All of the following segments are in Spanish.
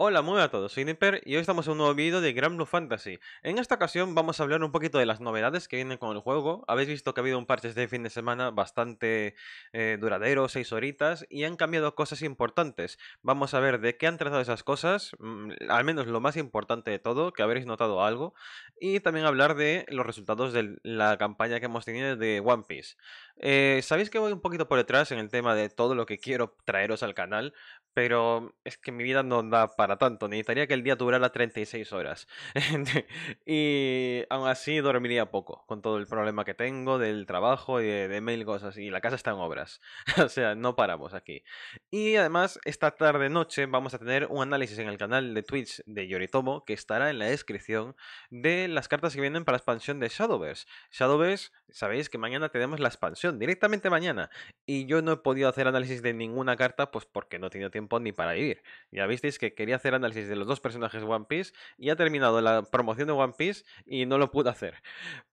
Hola, muy a todos, soy Nipper y hoy estamos en un nuevo vídeo de Granblue Fantasy. En esta ocasión vamos a hablar un poquito de las novedades que vienen con el juego. Habéis visto que ha habido un parche este fin de semana bastante duradero, 6 horitas, y han cambiado cosas importantes. Vamos a ver de qué han tratado esas cosas, al menos lo más importante de todo, que habréis notado algo, y también hablar de los resultados de la campaña que hemos tenido de One Piece. Sabéis que voy un poquito por detrás en el tema de todo lo que quiero traeros al canal, pero es que mi vida no da para tanto, necesitaría que el día durara 36 horas y aún así dormiría poco con todo el problema que tengo del trabajo y de mail, cosas así, y la casa está en obras o sea, no paramos aquí. Y además esta tarde noche vamos a tener un análisis en el canal de Twitch de Yoritomo, que estará en la descripción, de las cartas que vienen para la expansión de Shadowverse. Shadowverse, sabéis que mañana tenemos la expansión, directamente mañana, y yo no he podido hacer análisis de ninguna carta pues porque no he tenido tiempo ni para ir. Ya visteis que quería hacer análisis de los dos personajes One Piece y ha terminado la promoción de One Piece y no lo pude hacer.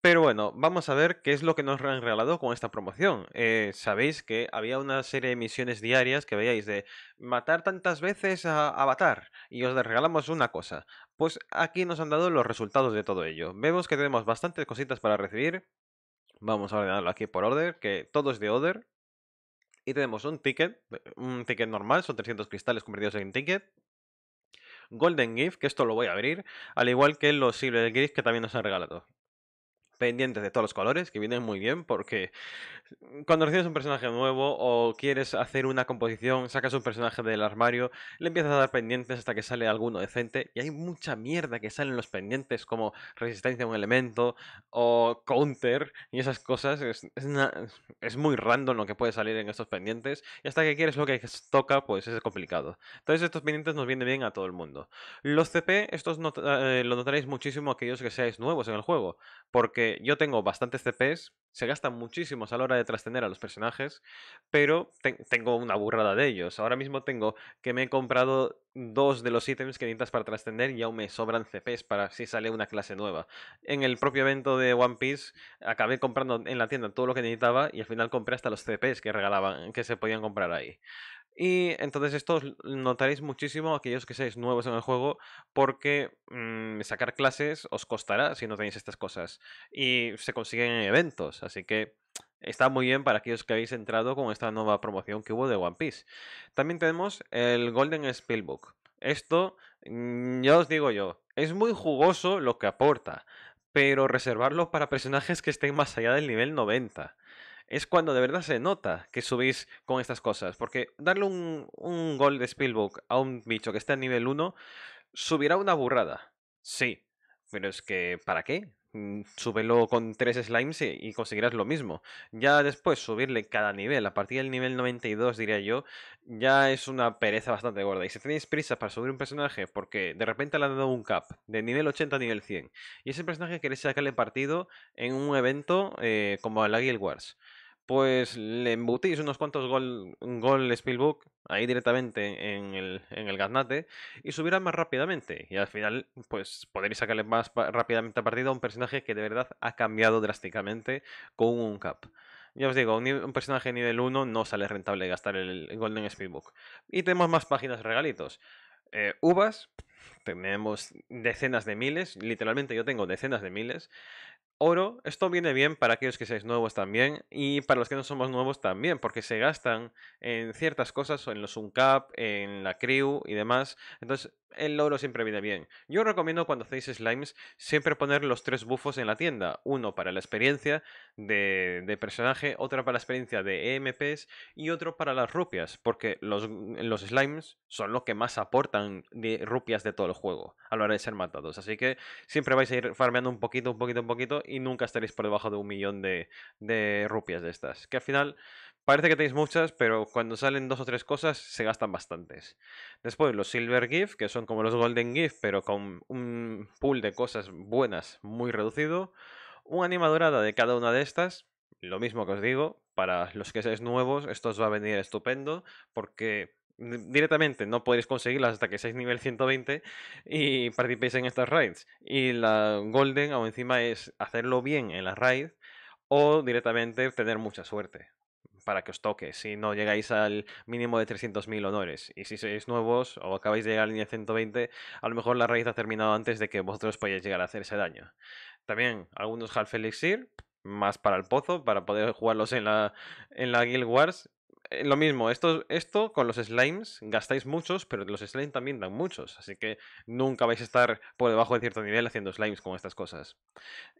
Pero bueno, vamos a ver qué es lo que nos han regalado con esta promoción. Sabéis que había una serie de misiones diarias que veíais de matar tantas veces a Avatar y os regalamos una cosa. Pues aquí nos han dado los resultados de todo ello. Vemos que tenemos bastantes cositas para recibir. Vamos a ordenarlo aquí por order, que todo es de order. Y tenemos un ticket normal, son 300 cristales convertidos en ticket. Golden Gift, que esto lo voy a abrir, al igual que los Silver Gift que también nos han regalado. Pendientes de todos los colores, que vienen muy bien porque cuando recibes un personaje nuevo o quieres hacer una composición, sacas un personaje del armario, le empiezas a dar pendientes hasta que sale alguno decente, y hay mucha mierda que salen los pendientes, como resistencia a un elemento o counter y esas cosas. Es muy random lo que puede salir en estos pendientes, y hasta que quieres lo que toca pues es complicado. Entonces estos pendientes nos vienen bien a todo el mundo. Los CP, estos lo notaréis muchísimo aquellos que seáis nuevos en el juego, porque yo tengo bastantes CPs, se gastan muchísimos a la hora de trastener a los personajes, pero tengo una burrada de ellos. Ahora mismo tengo que me he comprado 2 de los ítems que necesitas para trascender y aún me sobran CPs para si sale una clase nueva. En el propio evento de One Piece acabé comprando en la tienda todo lo que necesitaba y al final compré hasta los CPs que regalaban, que se podían comprar ahí. Y entonces esto notaréis muchísimo aquellos que seáis nuevos en el juego, porque sacar clases os costará si no tenéis estas cosas. Y se consiguen en eventos, así que está muy bien para aquellos que habéis entrado con esta nueva promoción que hubo de One Piece. También tenemos el Golden Spellbook. Esto, ya os digo yo, es muy jugoso lo que aporta, pero reservarlo para personajes que estén más allá del nivel 90. Es cuando de verdad se nota que subís con estas cosas, porque darle un Gold Spellbook a un bicho que esté a nivel 1 subirá una burrada, sí, pero es que ¿para qué? Súbelo con 3 slimes y conseguirás lo mismo. Ya después subirle cada nivel, a partir del nivel 92 diría yo, ya es una pereza bastante gorda. Y si tenéis prisa para subir un personaje porque de repente le han dado un cap de nivel 80 a nivel 100 y ese personaje queréis sacarle partido en un evento como el Guild Wars, pues le embutís unos cuantos Gold Spellbook ahí directamente en el gaznate y subirá más rápidamente. Y al final, pues podréis sacarle más rápidamente a partida a un personaje que de verdad ha cambiado drásticamente con un cap. Ya os digo, un personaje de nivel 1 no sale rentable gastar el Golden Spellbook. Y tenemos más páginas regalitos. Uvas, tenemos decenas de miles, literalmente yo tengo decenas de miles. Oro, esto viene bien para aquellos que seáis nuevos también y para los que no somos nuevos también, porque se gastan en ciertas cosas, en los uncap, en la crew y demás, entonces el oro siempre viene bien. Yo recomiendo cuando hacéis slimes siempre poner los 3 buffos en la tienda, uno para la experiencia de personaje, otro para la experiencia de EMPs y otro para las rupias, porque los slimes son los que más aportan de rupias de todo el juego a la hora de ser matados, así que siempre vais a ir farmeando un poquito y nunca estaréis por debajo de 1.000.000 de rupias de estas, que al final parece que tenéis muchas, pero cuando salen 2 o 3 cosas se gastan bastantes. Después los Silver Gift, que son como los Golden Gift, pero con un pool de cosas buenas muy reducido. Una anima dorada de cada una de estas, lo mismo que os digo, para los que seáis nuevos esto os va a venir estupendo, porque directamente no podéis conseguirlas hasta que seáis nivel 120 y participéis en estas raids. Y la Golden aún encima es hacerlo bien en las raids o directamente tener mucha suerte. para que os toque si no llegáis al mínimo de 300.000 honores. Y si sois nuevos o acabáis de llegar a la línea 120, a lo mejor la raíz ha terminado antes de que vosotros podáis llegar a hacer ese daño. También algunos Half Elixir, más para el pozo, para poder jugarlos en la Guild Wars. Lo mismo, esto con los slimes gastáis muchos, pero los slimes también dan muchos, así que nunca vais a estar por debajo de cierto nivel haciendo slimes con estas cosas.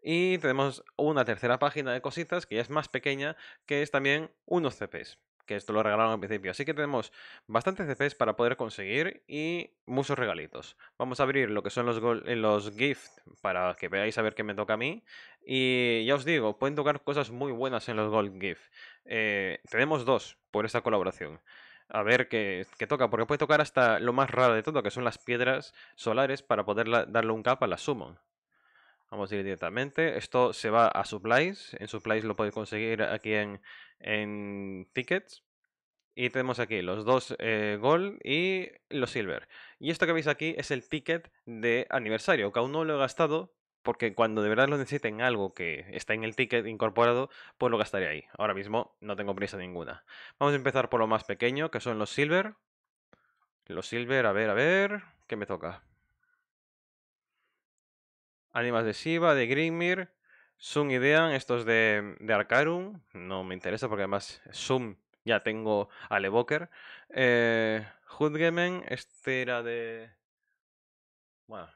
Y tenemos una tercera página de cositas que ya es más pequeña, que es también unos CPs, que esto lo regalaron al principio. Así que tenemos bastantes CPs para poder conseguir y muchos regalitos. Vamos a abrir lo que son los gift para que veáis a ver qué me toca a mí. Y ya os digo, pueden tocar cosas muy buenas en los gold gift. Tenemos dos por esta colaboración. A ver qué toca, porque puede tocar hasta lo más raro de todo, que son las piedras solares para poder darle un cap a la summon. Vamos a ir directamente. Esto se va a supplies. En supplies lo podéis conseguir aquí en tickets. Y tenemos aquí los dos gold y los silver. Y esto que veis aquí es el ticket de aniversario, que aún no lo he gastado, porque cuando de verdad lo necesiten algo que está en el ticket incorporado, pues lo gastaré ahí. Ahora mismo no tengo prisa ninguna. Vamos a empezar por lo más pequeño, que son los silver. Los silver, a ver, ¿qué me toca? Ánimas de Shiva, de Grimmir, Zoom y Dean, estos de Arcarum, no me interesa porque además Zoom ya tengo al Evoker. Hudgemen, este era de... Bueno,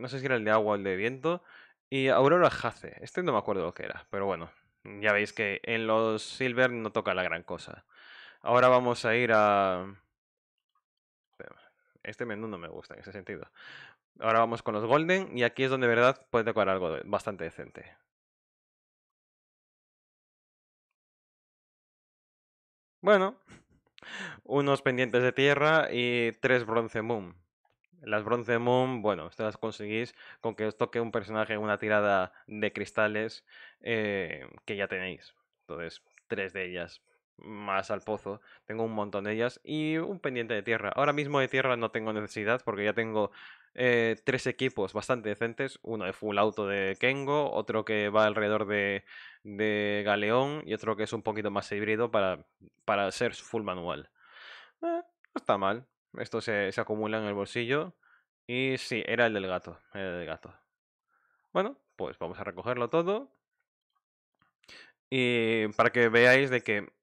no sé si era el de agua o el de viento. Y Aurora Haze, este no me acuerdo lo que era, pero bueno, ya veis que en los Silver no toca la gran cosa. Ahora vamos a ir a... Este menú no me gusta en ese sentido. Ahora vamos con los golden y aquí es donde de verdad puede decorar algo bastante decente. Bueno, unos pendientes de tierra y tres bronce moon. Las bronce moon, bueno, estas las conseguís con que os toque un personaje en una tirada de cristales que ya tenéis. Entonces, tres de ellas. Más al pozo, tengo un montón de ellas y un pendiente de tierra. Ahora mismo de tierra no tengo necesidad porque ya tengo tres equipos bastante decentes. Uno de full auto de Kengo, otro que va alrededor de Galeón y otro que es un poquito más híbrido para ser full manual. No está mal, esto se acumula en el bolsillo y sí, era el del gato, Bueno, pues vamos a recogerlo todo y para que veáis de que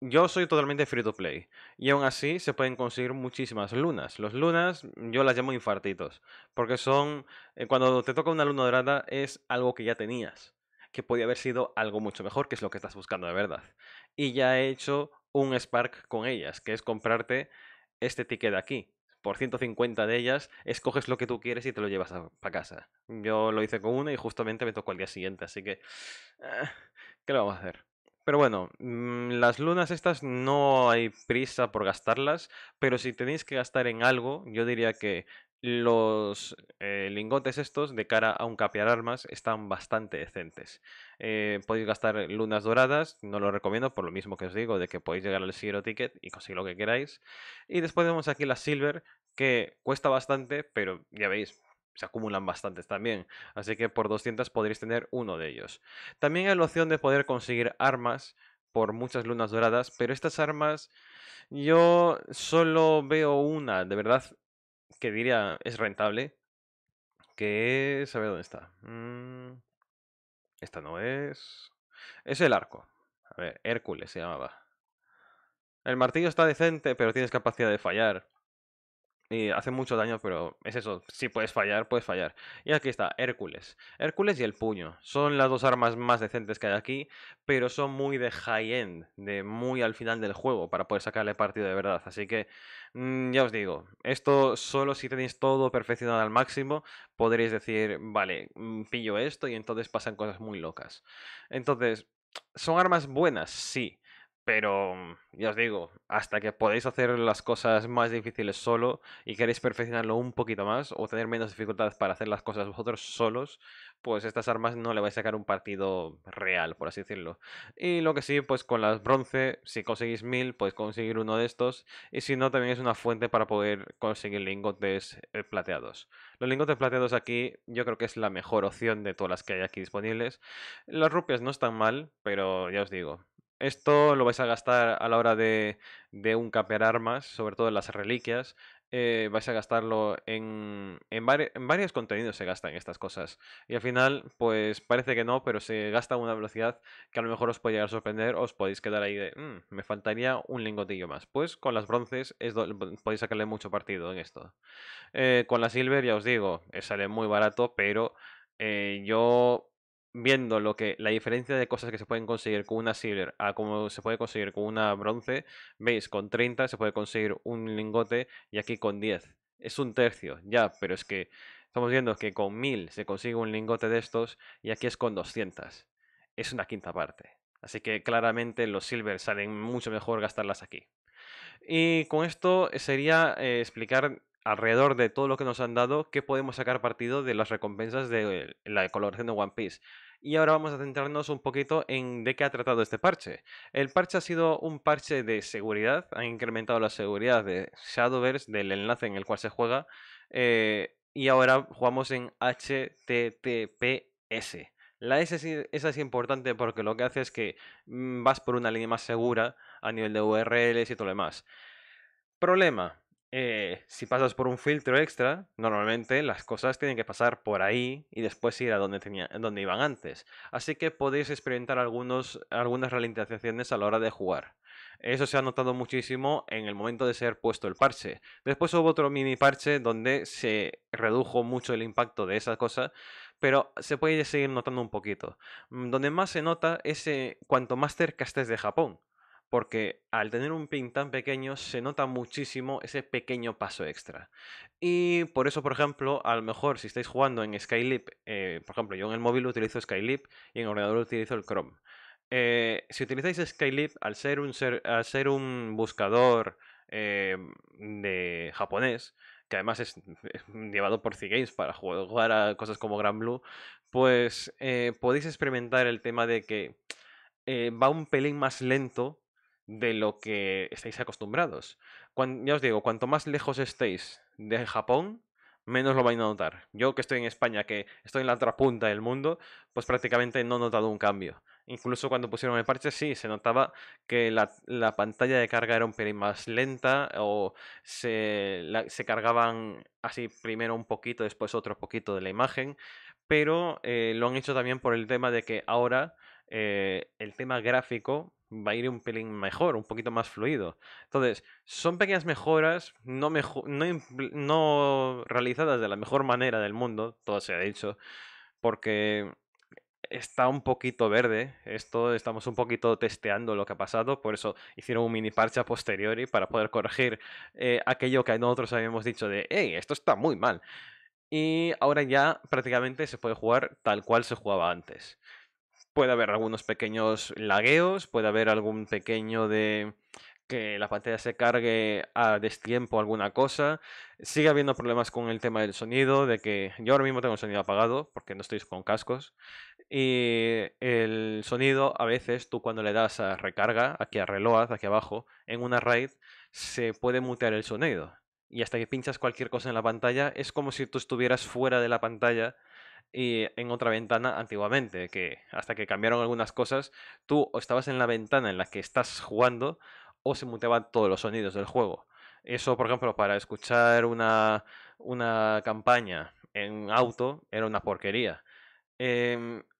yo soy totalmente free to play y aún así se pueden conseguir muchísimas lunas. Los lunas yo las llamo infartitos porque son, cuando te toca una luna dorada es algo que ya tenías, que podía haber sido algo mucho mejor, que es lo que estás buscando de verdad. Y ya he hecho un spark con ellas, que es comprarte este ticket de aquí. Por 150 de ellas, escoges lo que tú quieres y te lo llevas para casa. Yo lo hice con una y justamente me tocó al día siguiente, así que... ¿qué le vamos a hacer? Pero bueno, las lunas estas no hay prisa por gastarlas, pero si tenéis que gastar en algo, yo diría que los lingotes estos de cara a un capear armas están bastante decentes. Podéis gastar lunas doradas, no lo recomiendo por lo mismo que os digo, de que podéis llegar al Zero Ticket y conseguir lo que queráis. Y después vemos aquí las Silver, que cuesta bastante, pero ya veis... se acumulan bastantes también, así que por 200 podréis tener uno de ellos. También hay la opción de poder conseguir armas por muchas lunas doradas, pero estas armas yo solo veo una, de verdad, que diría es rentable, que es... a ver dónde está. Esta no es... es el arco. A ver, Hércules se llamaba. El martillo está decente, pero tienes capacidad de fallar. Y hace mucho daño, pero es eso, si puedes fallar, puedes fallar. Y aquí está, Hércules. Hércules y el puño. Son las dos armas más decentes que hay aquí, pero son muy de high-end, de muy al final del juego, para poder sacarle partido de verdad. Así que, ya os digo, esto solo si tenéis todo perfeccionado al máximo, podréis decir, vale, pillo esto y entonces pasan cosas muy locas. Entonces, ¿son armas buenas? Sí. Pero, ya os digo, hasta que podáis hacer las cosas más difíciles solo y queréis perfeccionarlo un poquito más o tener menos dificultades para hacer las cosas vosotros solos, pues estas armas no le vais a sacar un partido real, por así decirlo. Y lo que sí, pues con las bronce, si conseguís 1000, podéis conseguir uno de estos. Y si no, también es una fuente para poder conseguir lingotes plateados. Los lingotes plateados aquí yo creo que es la mejor opción de todas las que hay aquí disponibles. Las rupias no están mal, pero ya os digo... Esto lo vais a gastar a la hora de un capear armas, sobre todo en las reliquias. Vais a gastarlo en varios contenidos se gastan estas cosas. Y al final, pues parece que no, pero se gasta a una velocidad que a lo mejor os puede llegar a sorprender. Os podéis quedar ahí de, me faltaría un lingotillo más. Pues con las bronces podéis sacarle mucho partido en esto. Con la silver, ya os digo, sale muy barato, pero yo... viendo lo que la diferencia de cosas que se pueden conseguir con una silver a como se puede conseguir con una bronce, veis, con 30 se puede conseguir un lingote y aquí con 10. Es un tercio, ya, pero es que estamos viendo que con 1000 se consigue un lingote de estos y aquí es con 200. Es una quinta parte. Así que claramente los silver salen mucho mejor gastarlas aquí. Y con esto sería explicar... alrededor de todo lo que nos han dado, que podemos sacar partido de las recompensas de la coloración de One Piece. Y ahora vamos a centrarnos un poquito en de qué ha tratado este parche. El parche ha sido un parche de seguridad, han incrementado la seguridad de Shadowverse, del enlace en el cual se juega, y ahora jugamos en HTTPS. La S, esa es importante porque lo que hace es que vas por una línea más segura a nivel de URLs y todo lo demás. Problema. Si pasas por un filtro extra, normalmente las cosas tienen que pasar por ahí y después ir a donde iban antes. Así que podéis experimentar algunas ralentizaciones a la hora de jugar. Eso se ha notado muchísimo en el momento de ser puesto el parche. Después hubo otro mini parche donde se redujo mucho el impacto de esa cosa, pero se puede seguir notando un poquito. Donde más se nota es cuanto más cerca estés de Japón. Porque al tener un ping tan pequeño se nota muchísimo ese pequeño paso extra. Y por eso, por ejemplo, a lo mejor si estáis jugando en SkyLeap, por ejemplo, yo en el móvil utilizo SkyLeap y en el ordenador utilizo el Chrome. Si utilizáis SkyLeap, al ser un buscador de japonés, que además es llevado por Cygames para jugar a cosas como Granblue, pues podéis experimentar el tema de que va un pelín más lento de lo que estáis acostumbrados. Ya os digo, cuanto más lejos estéis de Japón, menos lo vais a notar. Yo que estoy en España, que estoy en la otra punta del mundo, pues prácticamente no he notado un cambio. Incluso cuando pusieron el parche, sí, se notaba que la pantalla de carga era un pelín más lenta, o se cargaban así primero un poquito, después otro poquito de la imagen, pero lo han hecho también por el tema de que ahora... el tema gráfico va a ir un pelín mejor, un poquito más fluido. Entonces, son pequeñas mejoras no realizadas de la mejor manera del mundo, todo se ha dicho, porque está un poquito verde. Esto estamos un poquito testeando lo que ha pasado, por eso hicieron un mini parche a posteriori para poder corregir aquello que nosotros habíamos dicho de hey, esto está muy mal. Y ahora ya prácticamente se puede jugar tal cual se jugaba antes. Puede haber algunos pequeños lagueos, puede haber algún pequeño de que la pantalla se cargue a destiempo alguna cosa. Sigue habiendo problemas con el tema del sonido, de que yo ahora mismo tengo el sonido apagado porque no estoy con cascos. Y el sonido a veces tú cuando le das a recarga, aquí a reload, aquí abajo, en una raid, se puede mutear el sonido. Y hasta que pinchas cualquier cosa en la pantalla es como si tú estuvieras fuera de la pantalla y en otra ventana antiguamente, que hasta que cambiaron algunas cosas, tú o estabas en la ventana en la que estás jugando o se muteaban todos los sonidos del juego. Eso, por ejemplo, para escuchar una campaña en auto era una porquería.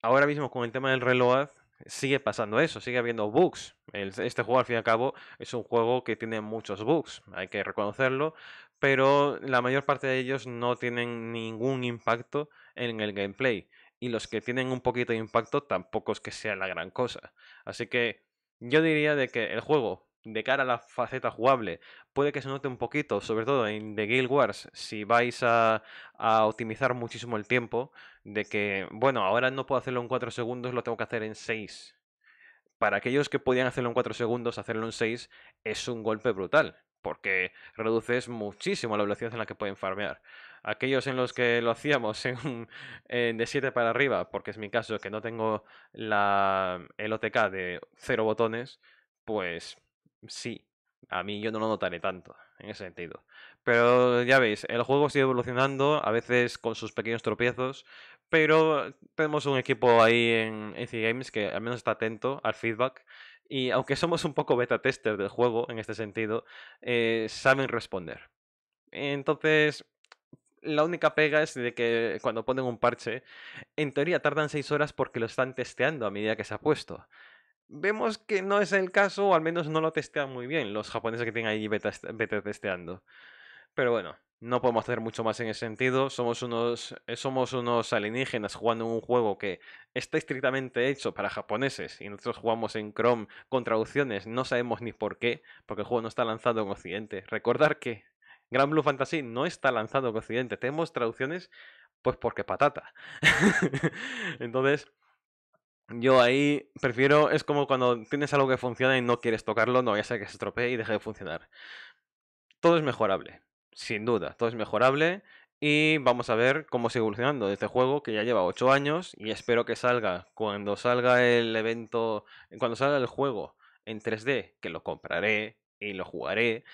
Ahora mismo con el tema del reload sigue pasando eso, sigue habiendo bugs. Este juego al fin y al cabo es un juego que tiene muchos bugs, hay que reconocerlo, pero la mayor parte de ellos no tienen ningún impacto en el gameplay, y los que tienen un poquito de impacto tampoco es que sea la gran cosa. Así que yo diría de que el juego, de cara a la faceta jugable, puede que se note un poquito, sobre todo en The Guild Wars, si vais a optimizar muchísimo el tiempo, de que, bueno, ahora no puedo hacerlo en 4 segundos, lo tengo que hacer en 6. Para aquellos que podían hacerlo en 4 segundos, hacerlo en 6 es un golpe brutal, porque reduces muchísimo la velocidad en la que pueden farmear. Aquellos en los que lo hacíamos de 7 para arriba, porque es mi caso, que no tengo el OTK de 0 botones, pues sí, a mí yo no lo notaré tanto en ese sentido. Pero ya veis, el juego sigue evolucionando, a veces con sus pequeños tropiezos, pero tenemos un equipo ahí en Cygames que al menos está atento al feedback y aunque somos un poco beta tester del juego en este sentido, saben responder. Entonces, la única pega es de que cuando ponen un parche, en teoría tardan 6 horas porque lo están testeando a medida que se ha puesto. Vemos que no es el caso, o al menos no lo testean muy bien los japoneses que tienen ahí beta testeando. Pero bueno, no podemos hacer mucho más en ese sentido. Somos unos alienígenas jugando un juego que está estrictamente hecho para japoneses y nosotros jugamos en Chrome con traducciones. No sabemos ni por qué, porque el juego no está lanzado en Occidente. Recordar que Granblue Fantasy no está lanzado en Occidente. Tenemos traducciones, pues porque patata. Entonces, yo ahí prefiero, es como cuando tienes algo que funciona y no quieres tocarlo, no, ya sea que se estropee y deje de funcionar. Todo es mejorable, sin duda, todo es mejorable y vamos a ver cómo sigue evolucionando este juego que ya lleva 8 años y espero que salga cuando salga el evento, cuando salga el juego en 3D, que lo compraré y lo jugaré,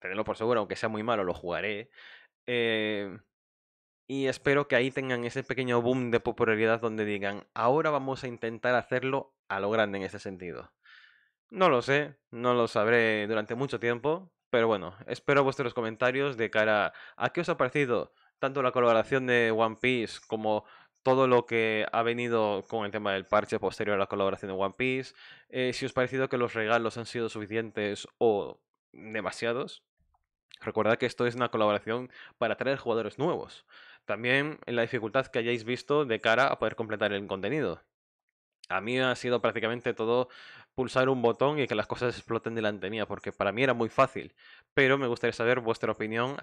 tenedlo por seguro, aunque sea muy malo, lo jugaré. Y espero que ahí tengan ese pequeño boom de popularidad donde digan, ahora vamos a intentar hacerlo a lo grande en ese sentido. No lo sé, no lo sabré durante mucho tiempo, pero bueno, espero vuestros comentarios de cara a qué os ha parecido tanto la colaboración de One Piece como todo lo que ha venido con el tema del parche posterior a la colaboración de One Piece, si os ha parecido que los regalos han sido suficientes o demasiados. Recordad que esto es una colaboración para atraer jugadores nuevos. También la dificultad que hayáis visto de cara a poder completar el contenido. A mí ha sido prácticamente todo pulsar un botón y que las cosas exploten delante mía, porque para mí era muy fácil. Pero me gustaría saber vuestra opinión,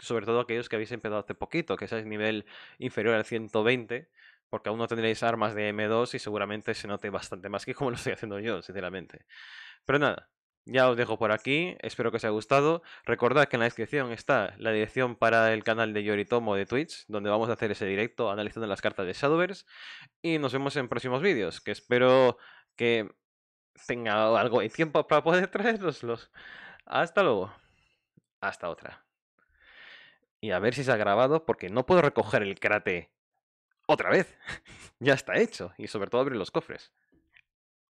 sobre todo aquellos que habéis empezado hace poquito, que seáis nivel inferior al 120, porque aún no tendréis armas de M2 y seguramente se note bastante más que como lo estoy haciendo yo, sinceramente. Pero nada. Ya os dejo por aquí, espero que os haya gustado. Recordad que en la descripción está la dirección para el canal de Yoritomo de Twitch, donde vamos a hacer ese directo analizando las cartas de Shadowverse. Y nos vemos en próximos vídeos, que espero que tenga algo de tiempo para poder traeroslos. Hasta luego. Hasta otra. Y a ver si se ha grabado, porque no puedo recoger el crate otra vez. Ya está hecho, y sobre todo abrir los cofres.